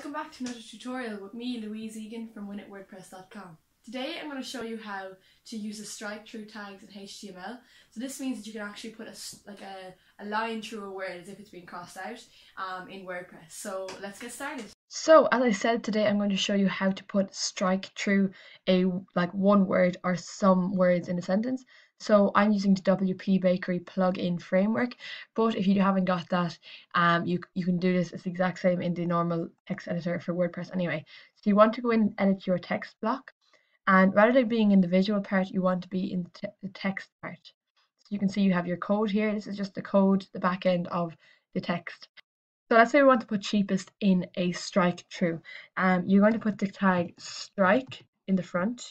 Welcome back to another tutorial with me, Louise Egan from winitwordpress.com. Today I'm going to show you how to use the strike through tags in HTML. So this means that you can actually put a line through a word as if it's being crossed out in WordPress. So let's get started. So as I said, today I'm going to show you how to put strike through one word or some words in a sentence. So I'm using the WP Bakery plugin framework, but if you haven't got that, you can do this. It's the exact same in the normal text editor for WordPress anyway. So you want to go in and edit your text block, and rather than being in the visual part, you want to be in the text part. So you can see you have your code here. This is just the code, the back end of the text. So let's say we want to put cheapest in a strike through. You're going to put the tag strike in the front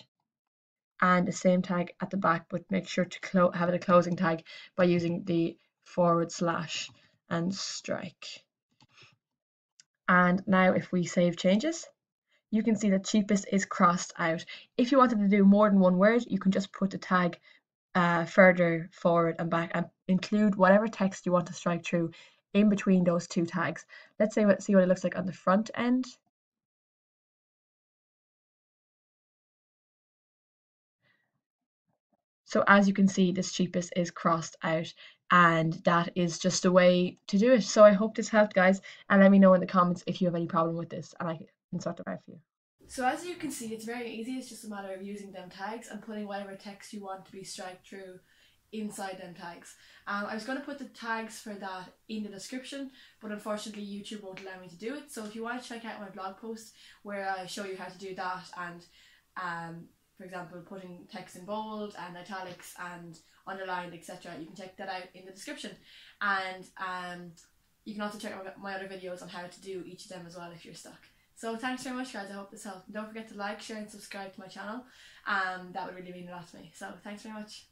and the same tag at the back, but make sure to have it a closing tag by using the / and strike. And now if we save changes, you can see that cheapest is crossed out. If you wanted to do more than one word, you can just put the tag further forward and back and include whatever text you want to strike through in between those two tags. Let's see what it looks like on the front end. So as you can see, this cheapest is crossed out, and that is just a way to do it. So I hope this helped, guys, and let me know in the comments if you have any problem with this and I can sort it out for you. So as you can see, it's very easy. It's just a matter of using them tags and putting whatever text you want to be striked through inside them tags. I was going to put the tags for that in the description, but unfortunately YouTube won't allow me to do it. So if you want to check out my blog post where I show you how to do that, and for example, putting text in bold and italics and underlined, etc. You can check that out in the description. And you can also check out my other videos on how to do each of them as well if you're stuck. So thanks very much, guys. I hope this helped. And don't forget to like, share and subscribe to my channel. That would really mean a lot to me. So thanks very much.